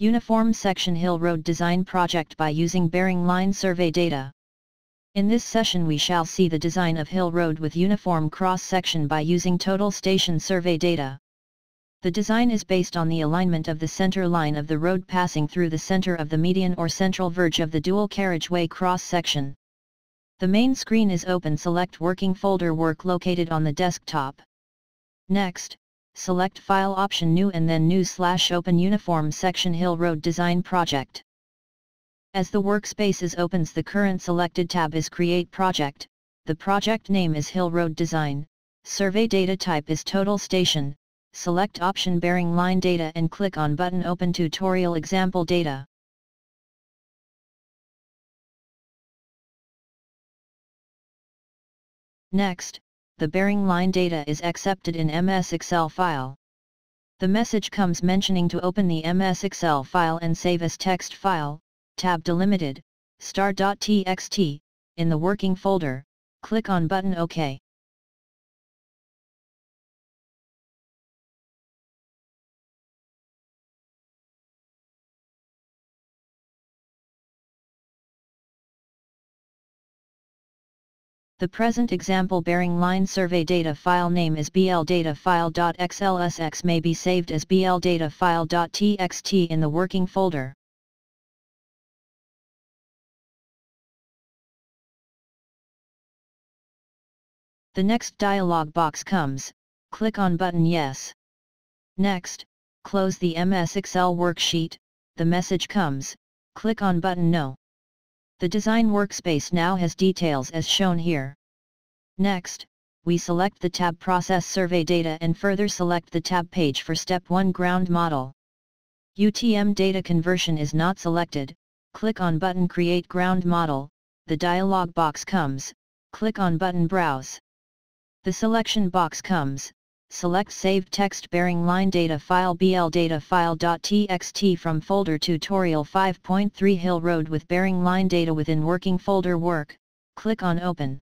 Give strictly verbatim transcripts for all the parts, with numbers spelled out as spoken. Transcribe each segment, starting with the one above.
Uniform Section Hill Road Design Project by using bearing line survey data. In this session we shall see the design of Hill Road with uniform cross-section by using total station survey data. The design is based on the alignment of the center line of the road passing through the center of the median or central verge of the dual carriageway cross-section. The main screen is open. Select working folder work located on the desktop. Next, select File option New and then New slash Open Uniform Section Hill Road Design Project. As the workspace is opens, the current selected tab is Create Project. The project name is Hill Road Design. Survey data type is Total Station. Select option Bearing Line Data and click on button Open Tutorial Example Data. Next, the bearing line data is accepted in M S Excel file. The message comes mentioning to open the M S Excel file and save as text file, tab delimited, star.txt, in the working folder, click on button OK. The present example bearing line survey data file name is b l data file dot x l s x, may be saved as b l data file dot t x t in the working folder. The next dialog box comes, click on button Yes. Next, close the M S Excel worksheet, the message comes, click on button No. The design workspace now has details as shown here. Next, we select the tab Process Survey Data and further select the tab Page for Step one Ground Model. U T M data conversion is not selected, click on button Create Ground Model, the dialog box comes, click on button Browse. The selection box comes, select Saved Text Bearing Line Data File b l data file dot t x t from folder Tutorial five point three Hill Road with Bearing Line Data within Working Folder Work, click on Open.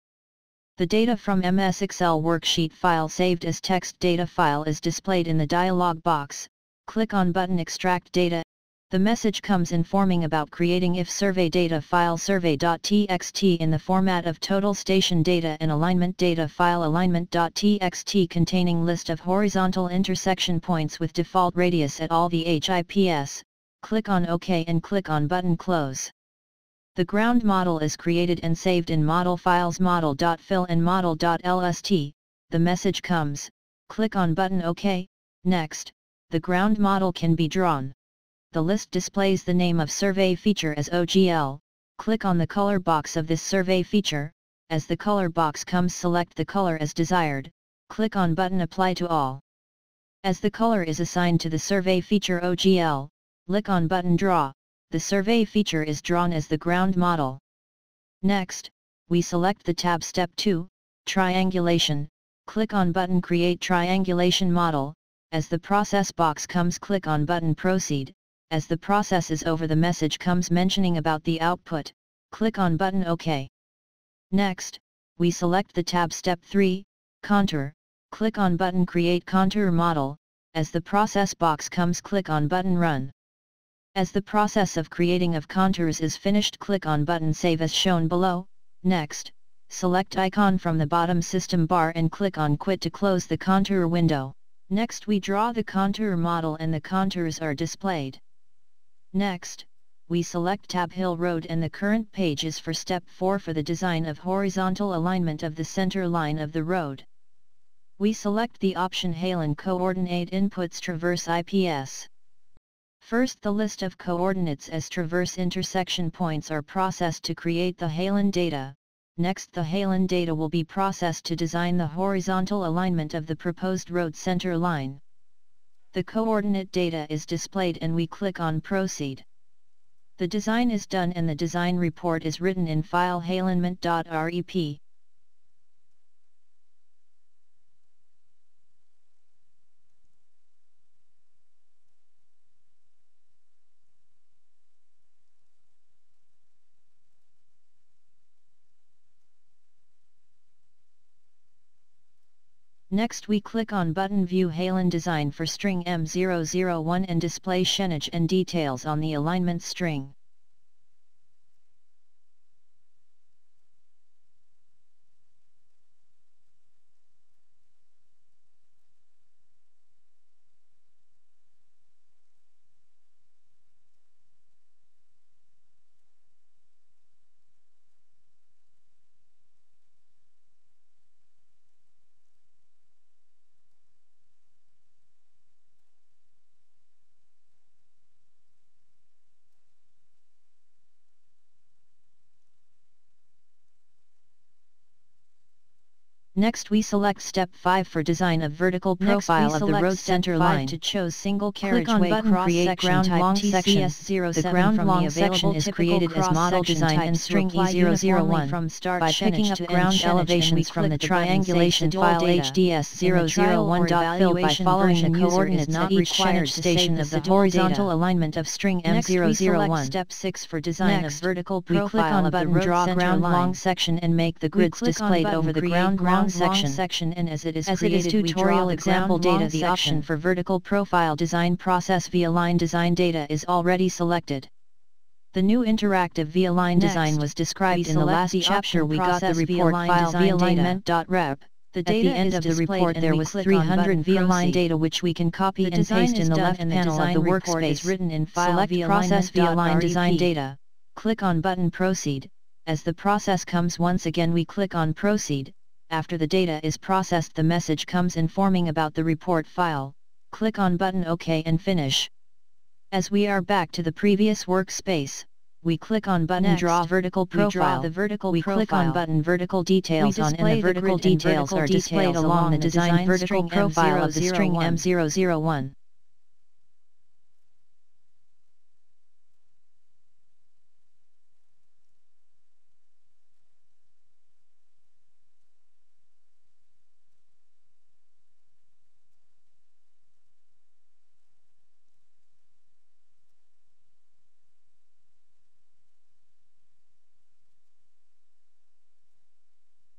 The data from M S Excel worksheet file saved as text data file is displayed in the dialog box, click on button Extract Data. The message comes informing about creating if survey data file survey.txt in the format of total station data and alignment data file alignment.txt containing list of horizontal intersection points with default radius at all the hips, click on OK and click on button Close. The ground model is created and saved in model files model.fill and model.lst, the message comes, click on button OK, next, the ground model can be drawn. The list displays the name of survey feature as O G L, click on the color box of this survey feature, as the color box comes select the color as desired, click on button Apply to all. As the color is assigned to the survey feature O G L, click on button Draw, the survey feature is drawn as the ground model. Next, we select the tab Step two, Triangulation, click on button Create Triangulation Model, as the process box comes click on button Proceed. As the process is over, the message comes mentioning about the output, click on button OK. Next, we select the tab Step three, Contour, click on button Create Contour Model, as the process box comes click on button Run. As the process of creating of contours is finished, click on button Save as shown below. Next, select icon from the bottom system bar and click on Quit to close the contour window. Next we draw the contour model and the contours are displayed. Next, we select tab Hill Road and the current page is for Step four for the design of horizontal alignment of the center line of the road. We select the option Halen Coordinate Inputs Traverse I P S. First the list of coordinates as traverse intersection points are processed to create the Halen data. Next the Halen data will be processed to design the horizontal alignment of the proposed road center line. The coordinate data is displayed and we click on Proceed. The design is done and the design report is written in file halenment.rep. Next we click on button View Halon Design for string M zero zero one and display Chainage and details on the alignment string. Next we select step five for design of vertical profile of the road center line. To choose single carriageway cross section type T C S zero seven. The ground long section is created as model design and string E zero zero one from start by picking up ground elevations from the triangulation file H D S zero zero one.fill by following the coordinates at each Chainage station of the horizontal alignment of string M zero zero one. Next we select step six for design of vertical profile of the road center long section and make the grids displayed over the ground ground Section. section and as it is as created, it is tutorial example data. The option for vertical profile design process V-Align design data is already selected. The new interactive V-Align design was described in the last the chapter. We got the report file V-Alignment.rep. The data At the end of the report there was three hundred V-Align data which we can copy and paste in the left panel of the workspace written in file. Select process V-Align design data. Click on button Proceed. As the process comes once again we click on Proceed. After the data is processed the message comes informing about the report file. Click on button OK and finish. As we are back to the previous workspace, we click on button Next, Draw Vertical Profile. We, draw the vertical we profile. click on button Vertical Details on and the vertical the details vertical are displayed details along the design, design vertical profile of the string M zero zero one.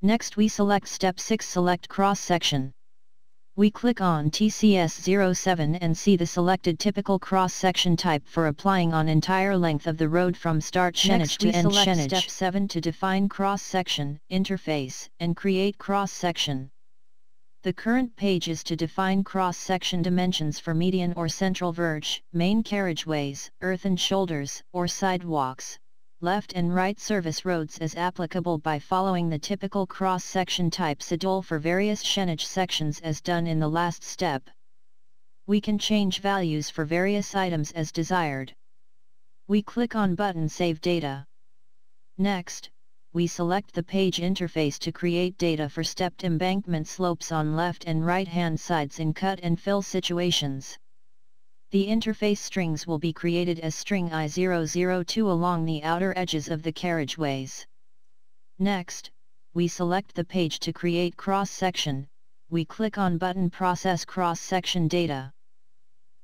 Next we select step six select cross section. We click on T C S zero seven and see the selected typical cross section type for applying on entire length of the road from start Chainage to end Chainage. Next we select step seven to define cross section, interface, and create cross section. The current page is to define cross section dimensions for median or central verge, main carriageways, earthen shoulders, or sidewalks. Left and right service roads as applicable by following the typical cross-section type schedule for various Chainage sections as done in the last step. We can change values for various items as desired. We click on button Save Data. Next, we select the page interface to create data for stepped embankment slopes on left and right-hand sides in cut and fill situations. The interface strings will be created as string I zero zero two along the outer edges of the carriageways. Next, we select the page to create cross-section, we click on button Process Cross-Section Data.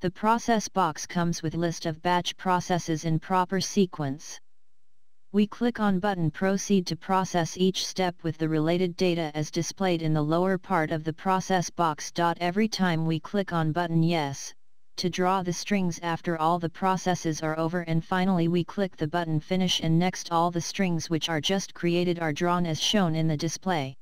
The process box comes with list of batch processes in proper sequence. We click on button Proceed to process each step with the related data as displayed in the lower part of the process box. Every time we click on button Yes, to draw the strings after all the processes are over, and finally we click the button Finish, and next all the strings which are just created are drawn as shown in the display.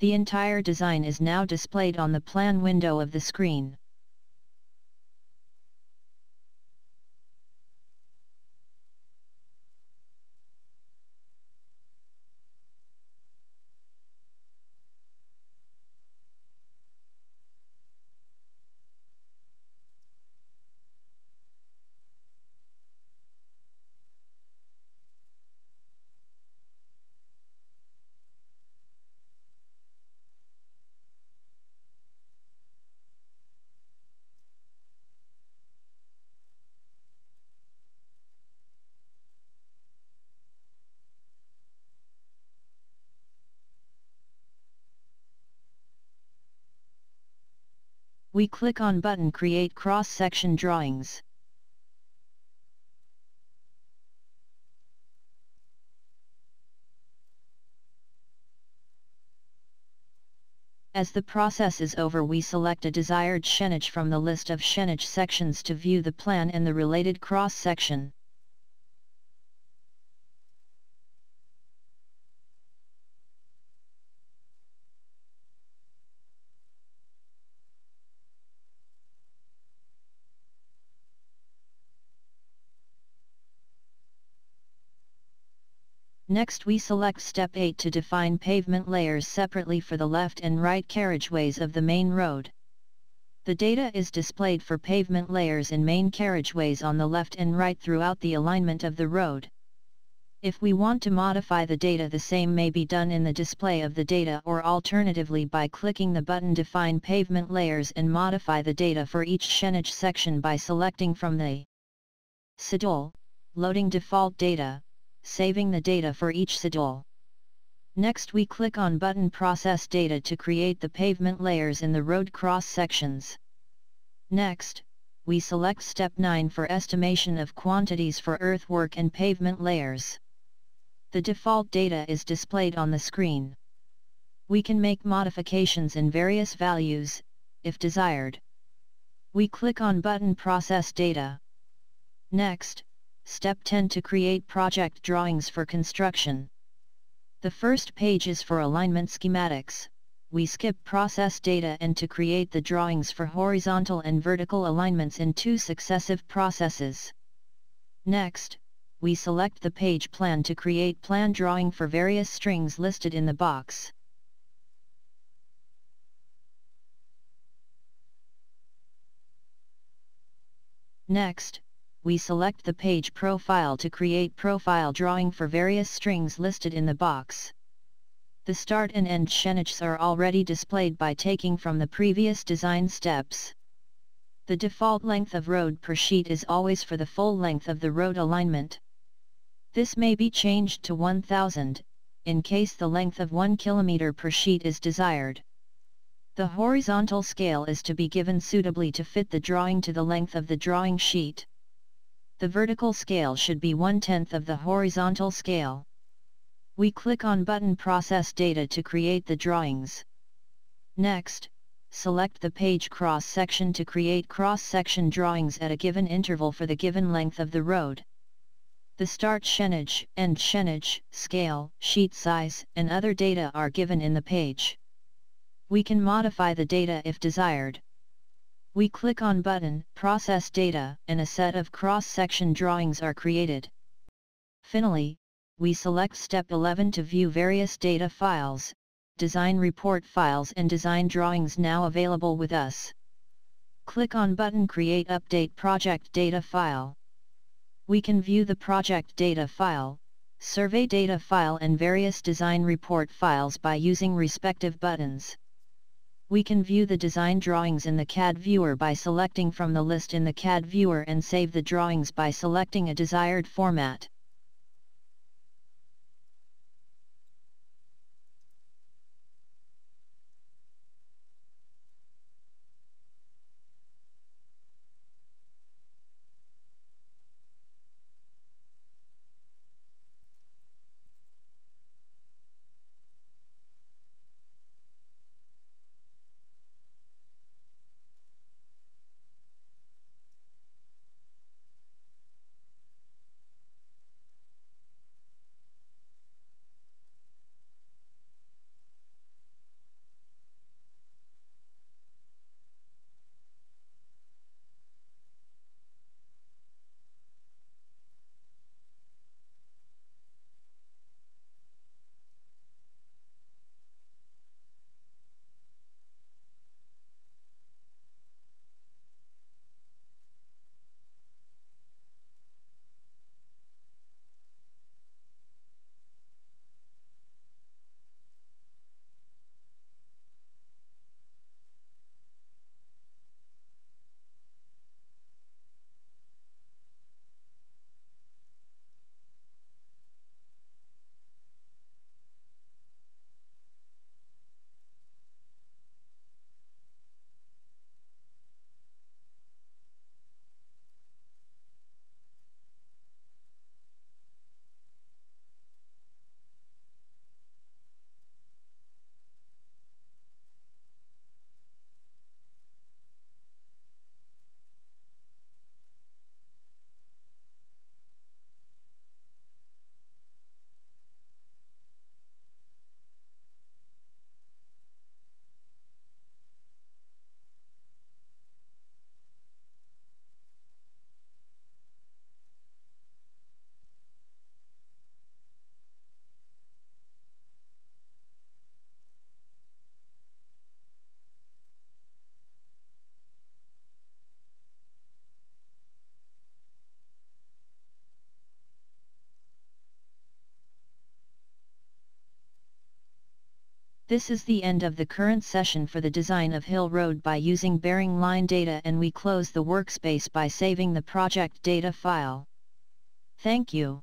the entire design is now displayed on the plan window of the screen. We click on button Create Cross-Section Drawings. As the process is over, we select a desired chainage from the list of chainage sections to view the plan and the related cross-section. Next we select Step eight to define pavement layers separately for the left and right carriageways of the main road. The data is displayed for pavement layers in main carriageways on the left and right throughout the alignment of the road. If we want to modify the data, the same may be done in the display of the data, or alternatively by clicking the button Define Pavement Layers and modify the data for each chainage section by selecting from the schedule, loading default data, saving the data for each schedule. Next we click on button Process Data to create the pavement layers in the road cross sections. Next, we select Step nine for estimation of quantities for earthwork and pavement layers. The default data is displayed on the screen. We can make modifications in various values, if desired. We click on button Process Data. Next, Step ten to create project drawings for construction. The first page is for alignment schematics. We skip process data and to create the drawings for horizontal and vertical alignments in two successive processes. Next, we select the page plan to create plan drawing for various strings listed in the box. Next, we select the page profile to create profile drawing for various strings listed in the box. The start and end chainages are already displayed by taking from the previous design steps. The default length of road per sheet is always for the full length of the road alignment. This may be changed to one thousand, in case the length of one kilometer per sheet is desired. The horizontal scale is to be given suitably to fit the drawing to the length of the drawing sheet. The vertical scale should be one-tenth of the horizontal scale. We click on button Process Data to create the drawings. Next, select the page cross-section to create cross-section drawings at a given interval for the given length of the road. The start chainage, end chainage, scale, sheet size, and other data are given in the page. We can modify the data if desired. We click on button, Process Data, and a set of cross-section drawings are created. Finally, we select Step eleven to view various data files, design report files and design drawings now available with us. Click on button Create Update Project Data File. We can view the project data file, survey data file and various design report files by using respective buttons. We can view the design drawings in the C A D viewer by selecting from the list in the C A D viewer and save the drawings by selecting a desired format. This is the end of the current session for the design of Hill Road by using bearing line data, and we close the workspace by saving the project data file. Thank you.